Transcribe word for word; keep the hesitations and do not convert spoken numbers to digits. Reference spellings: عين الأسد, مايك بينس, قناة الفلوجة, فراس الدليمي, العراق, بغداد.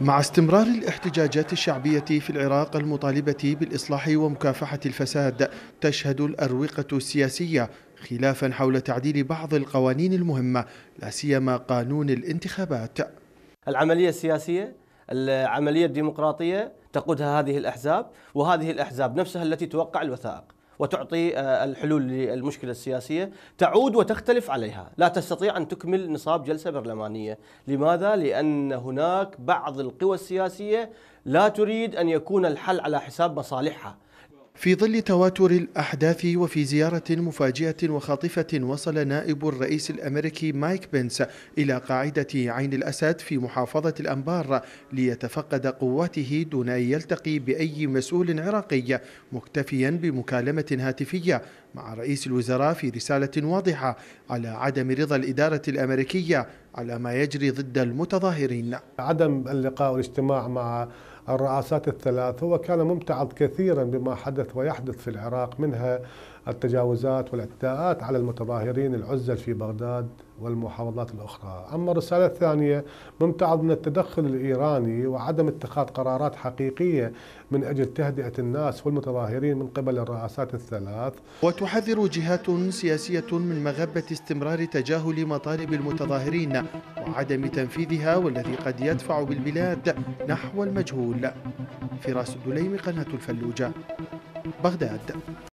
مع استمرار الاحتجاجات الشعبية في العراق المطالبة بالإصلاح ومكافحة الفساد، تشهد الأروقة السياسية خلافا حول تعديل بعض القوانين المهمة، لا سيما قانون الانتخابات. العملية السياسية، العملية الديمقراطية تقودها هذه الأحزاب، وهذه الأحزاب نفسها التي توقع الوثائق وتعطي الحلول للمشكلة السياسية، تعود وتختلف عليها، لا تستطيع أن تكمل نصاب جلسة برلمانية. لماذا؟ لأن هناك بعض القوى السياسية لا تريد أن يكون الحل على حساب مصالحها. في ظل تواتر الأحداث وفي زيارة مفاجئة وخاطفة وصل نائب الرئيس الأمريكي مايك بينس إلى قاعدة عين الأسد في محافظة الأنبار ليتفقد قواته دون أن يلتقي بأي مسؤول عراقي، مكتفيا بمكالمة هاتفية مع رئيس الوزراء في رسالة واضحة على عدم رضا الإدارة الأمريكية على ما يجري ضد المتظاهرين. عدم اللقاء والاجتماع مع الرئاسات الثلاث هو كان ممتعض كثيرا بما حدث ويحدث في العراق، منها التجاوزات والاعتداءات على المتظاهرين العزل في بغداد والمحافظات الأخرى. أما الرسالة الثانية ممتعض من التدخل الإيراني وعدم اتخاذ قرارات حقيقية من أجل تهدئة الناس والمتظاهرين من قبل الرئاسات الثلاث. وتحذر جهات سياسية من مغبة استمرار تجاهل مطالب المتظاهرين وعدم تنفيذها، والذي قد يدفع بالبلاد نحو المجهول. فراس الدليمي، قناة الفلوجة، بغداد.